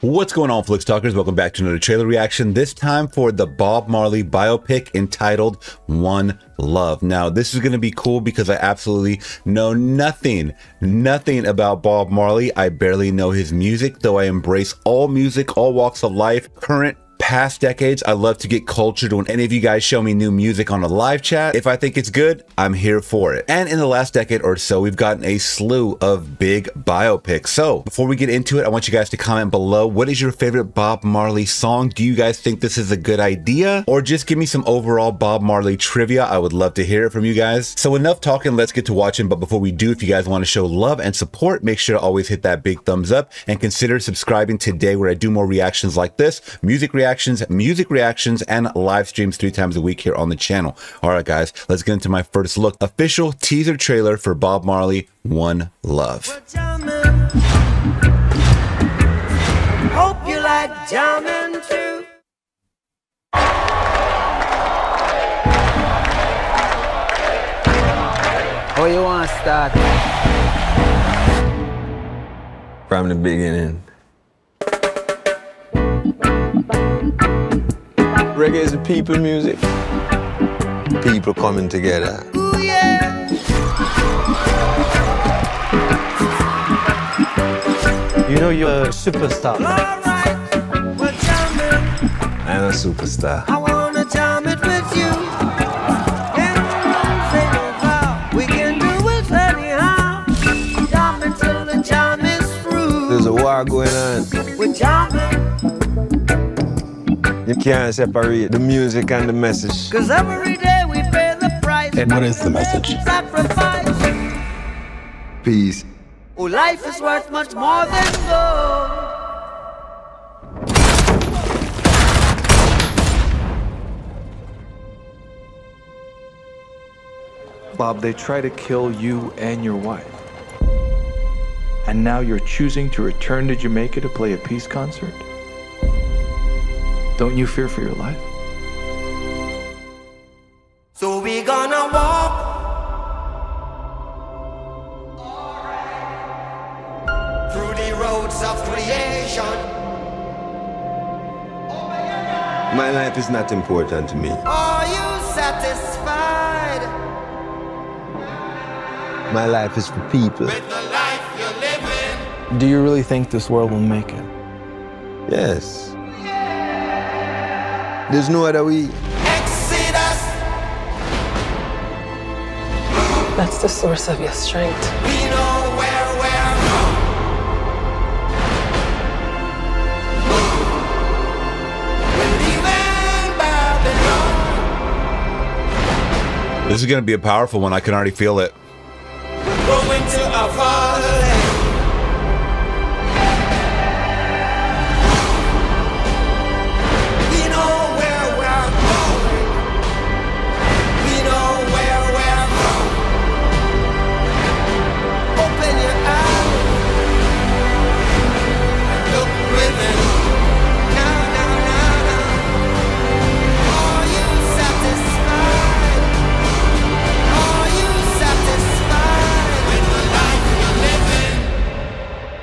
What's going on, Flix Talkers? Welcome back to another trailer reaction, this time for the Bob Marley biopic entitled One Love. Now, this is going to be cool because I absolutely know nothing about Bob Marley. I barely know his music, though I embrace all music, all walks of life, current, past decades. I love to get cultured when any of you guys show me new music on a live chat. If I think it's good, I'm here for it. And in the last decade or so, we've gotten a slew of big biopics. So before we get into it, I want you guys to comment below. What is your favorite Bob Marley song? Do you guys think this is a good idea? Or just give me some overall Bob Marley trivia. I would love to hear it from you guys. So enough talking, let's get to watching. But before we do, if you guys want to show love and support, make sure to always hit that big thumbs up and consider subscribing today, where I do more reactions like this, music reactions, music reactions, and live streams 3 times a week here on the channel. All right, guys, let's get into my first look. Official teaser trailer for Bob Marley, One Love. Hope you like jamming too. Oh, you want to start? From the beginning. Reggae is a people music. People coming together. Ooh, yeah. You know you're a superstar. All right, we're jamming. I'm a superstar. I wanna jam it with you. We can do it anyhow. Jam until the jam is through. There's a war going on. We're jamming. You can't separate the music and the message. Cause every day we pay the price. And what is the message? Sacrifice. Peace. Oh, life is worth much more than gold. Bob, they try to kill you and your wife. And now you're choosing to return to Jamaica to play a peace concert? Don't you fear for your life? So we gonna walk. All right. Through the roads of creation. My life is not important to me. Are you satisfied? My life is for people. With the life you're living. Do you really think this world will make it? Yes. There's no other way. Exodus. That's the source of your strength. We know where we're from. This is going to be a powerful one. I can already feel it. We're going to our fatherland.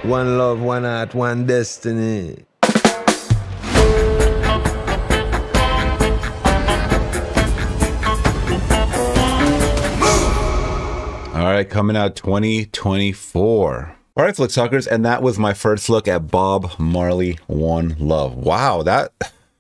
One love, one heart, one destiny. All right, coming out 2024. All right, Flix Talkers, and that was my first look at Bob Marley, One Love. Wow, that...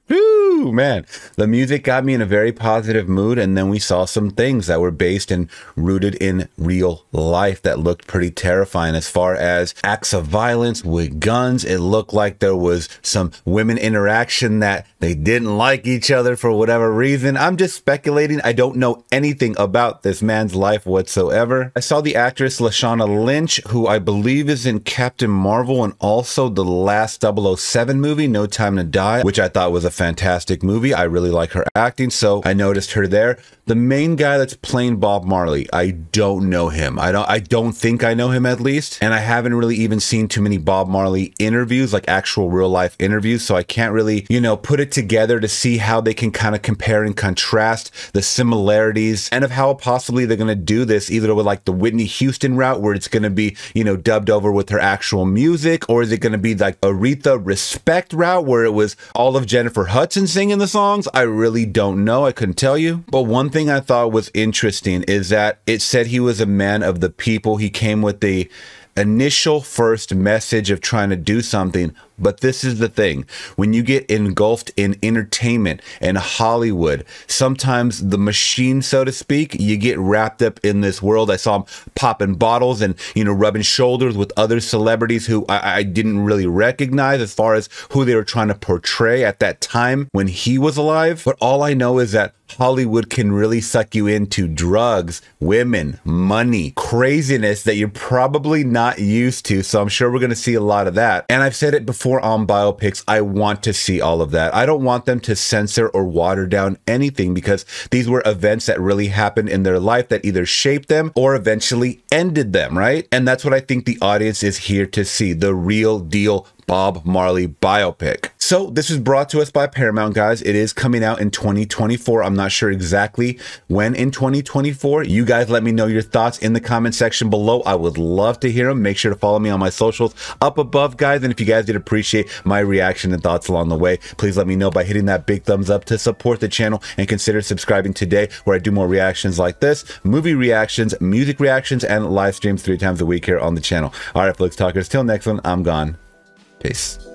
Woo, man, the music got me in a very positive mood, and then we saw some things that were based and rooted in real life that looked pretty terrifying as far as acts of violence with guns. It looked like there was some women interaction that they didn't like each other for whatever reason. I'm just speculating. I don't know anything about this man's life whatsoever. I saw the actress Lashana Lynch, who I believe is in Captain Marvel and also the last 007 movie, No Time to Die, which I thought was a fantastic movie. I really like her acting, so I noticed her there. The main guy that's playing Bob Marley, I don't know him. I don't think I know him, at least. And I haven't really even seen too many Bob Marley interviews, like actual real life interviews. So I can't really, you know, put it together to see how they can kind of compare and contrast the similarities and of how possibly they're going to do this, either with like the Whitney Houston route where it's going to be, you know, dubbed over with her actual music, or is it going to be like Aretha Respect route where it was all of Jennifer Hudson singing the songs? I really don't know. I couldn't tell you. But one thing I thought was interesting is that it said he was a man of the people. He came with the initial first message of trying to do something. But this is the thing, when you get engulfed in entertainment and Hollywood, sometimes the machine, so to speak, you get wrapped up in this world. I saw him popping bottles and, you know, rubbing shoulders with other celebrities who I didn't really recognize as far as who they were trying to portray at that time when he was alive. But all I know is that Hollywood can really suck you into drugs, women, money, craziness that you're probably not used to. So I'm sure we're going to see a lot of that. And I've said it before on biopics, I want to see all of that. I don't want them to censor or water down anything, because these were events that really happened in their life that either shaped them or eventually ended them, right? And that's what I think the audience is here to see, the real deal Bob Marley biopic. So this is brought to us by Paramount, guys. It is coming out in 2024. I'm not sure exactly when in 2024. You guys let me know your thoughts in the comment section below. I would love to hear them. Make sure to follow me on my socials up above, guys. And if you guys did appreciate my reaction and thoughts along the way, please let me know by hitting that big thumbs up to support the channel, and consider subscribing today, where I do more reactions like this, movie reactions, music reactions, and live streams 3 times a week here on the channel. All right, Flix Talkers, till next one, I'm gone. Peace.